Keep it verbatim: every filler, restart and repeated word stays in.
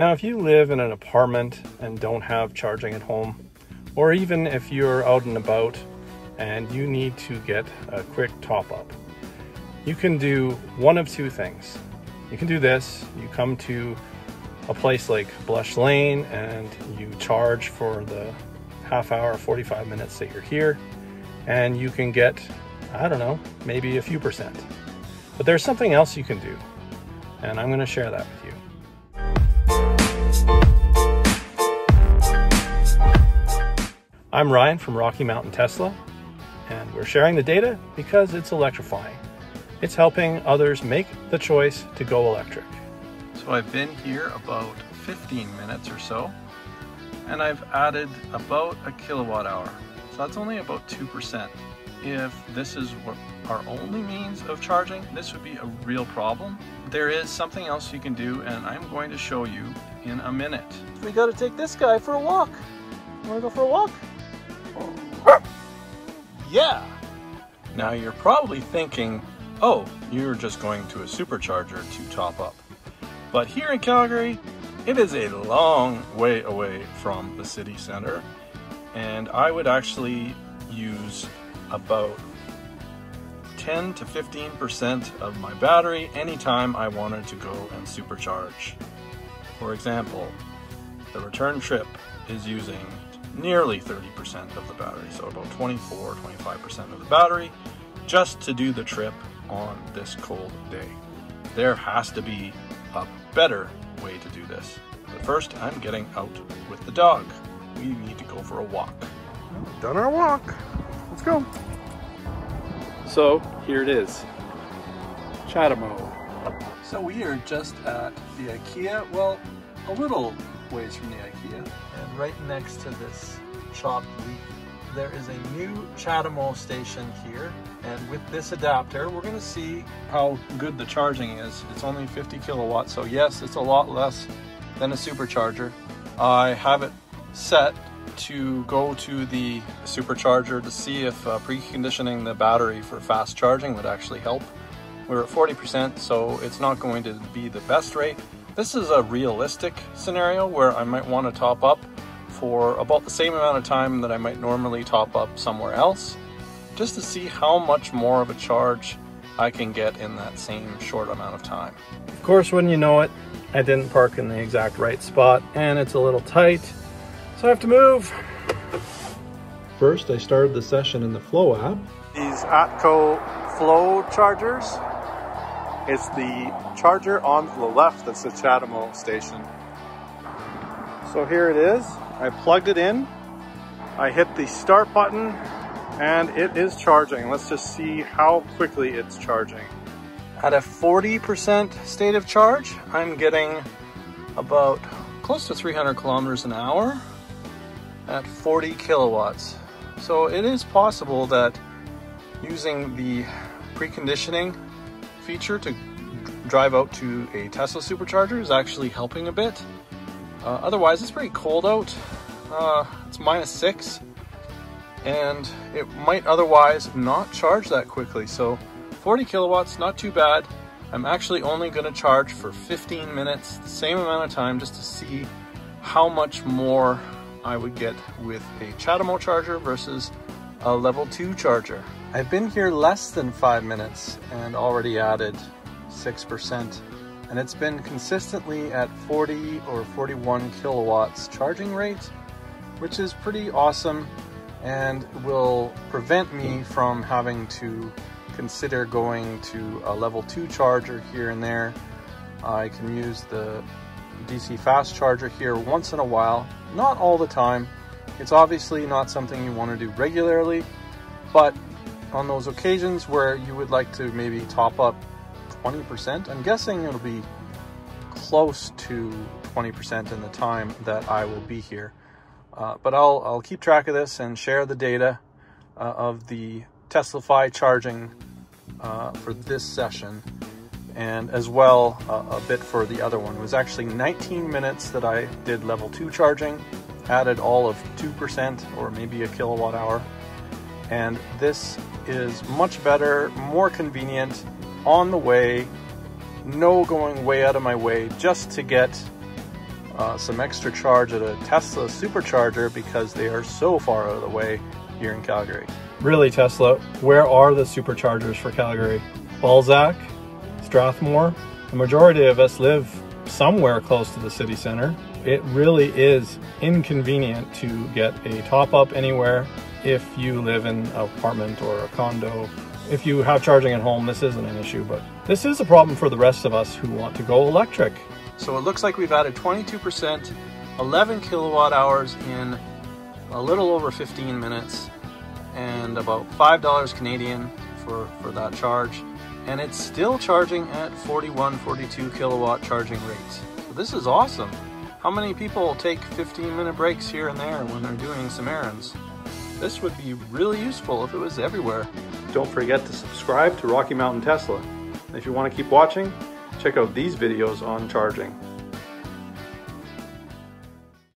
Now, if you live in an apartment and don't have charging at home, or even if you're out and about and you need to get a quick top up, you can do one of two things. You can do this, you come to a place like Blush Lane and you charge for the half hour, forty-five minutes that you're here, and you can get, I don't know, maybe a few percent. But there's something else you can do, and I'm going to share that with you. I'm Ryan from Rocky Mountain Tesla, and we're sharing the data because it's electrifying. It's helping others make the choice to go electric. So I've been here about fifteen minutes or so, and I've added about a kilowatt hour. So that's only about two percent. If this is what our only means of charging, this would be a real problem. There is something else you can do, and I'm going to show you in a minute. We got to take this guy for a walk. You want to go for a walk? Yeah! Now you're probably thinking, oh, you're just going to a supercharger to top up. But here in Calgary, it is a long way away from the city center, and I would actually use about ten to fifteen percent of my battery anytime I wanted to go and supercharge. For example, the return trip is using nearly thirty percent of the battery, so about twenty-four, twenty-five percent of the battery just to do the trip on this cold day. There has to be a better way to do this. But first, I'm getting out with the dog. We need to go for a walk. Done our walk. Let's go. So here it is, CHAdeMO. So we are just at the IKEA, well, a little ways from the IKEA, and right next to this chopped leaf there is a new CHAdeMO station here, and with this adapter we're going to see how good the charging is. It's only fifty kilowatts, so yes, it's a lot less than a supercharger. I have it set to go to the supercharger to see if uh, preconditioning the battery for fast charging would actually help. We're at forty percent, so it's not going to be the best rate. This is a realistic scenario where I might want to top up for about the same amount of time that I might normally top up somewhere else, just to see how much more of a charge I can get in that same short amount of time. Of course, wouldn't you know it, I didn't park in the exact right spot and it's a little tight, so I have to move. First, I started the session in the Flow app. These Atco Flow chargers. It's the charger on the left that's the CHAdeMO station. So here it is. I plugged it in. I hit the start button and it is charging. Let's just see how quickly it's charging. At a forty percent state of charge, I'm getting about close to three hundred kilometers an hour at forty kilowatts. So it is possible that using the preconditioning feature to drive out to a Tesla supercharger is actually helping a bit. Uh, otherwise, it's pretty cold out. Uh, it's minus six, and it might otherwise not charge that quickly. So forty kilowatts, not too bad. I'm actually only going to charge for fifteen minutes, the same amount of time, just to see how much more I would get with a CHAdeMO charger versus a level two charger. I've been here less than five minutes and already added six percent, and it's been consistently at forty or forty-one kilowatts charging rate, which is pretty awesome and will prevent me from having to consider going to a level two charger here and there. I can use the D C fast charger here once in a while, not all the time. It's obviously not something you want to do regularly, but on those occasions where you would like to maybe top up twenty percent, I'm guessing it'll be close to twenty percent in the time that I will be here. Uh, but I'll, I'll keep track of this and share the data uh, of the TeslaFi charging uh, for this session, and as well uh, a bit for the other one. It was actually nineteen minutes that I did level two charging, added all of two percent or maybe a kilowatt hour. And this is much better, more convenient, on the way, no going way out of my way just to get uh, some extra charge at a Tesla supercharger because they are so far out of the way here in Calgary. Really, Tesla, where are the superchargers for Calgary? Balzac, Strathmore. The majority of us live somewhere close to the city center. It really is inconvenient to get a top-up anywhere if you live in an apartment or a condo. If you have charging at home, this isn't an issue, but this is a problem for the rest of us who want to go electric. So it looks like we've added twenty-two percent, eleven kilowatt hours in a little over fifteen minutes, and about five dollars Canadian for, for that charge. And it's still charging at forty-one, forty-two kilowatt charging rates. So this is awesome. How many people take fifteen minute breaks here and there when they're doing some errands? This would be really useful if it was everywhere. Don't forget to subscribe to Rocky Mountain Tesla. If you want to keep watching, check out these videos on charging.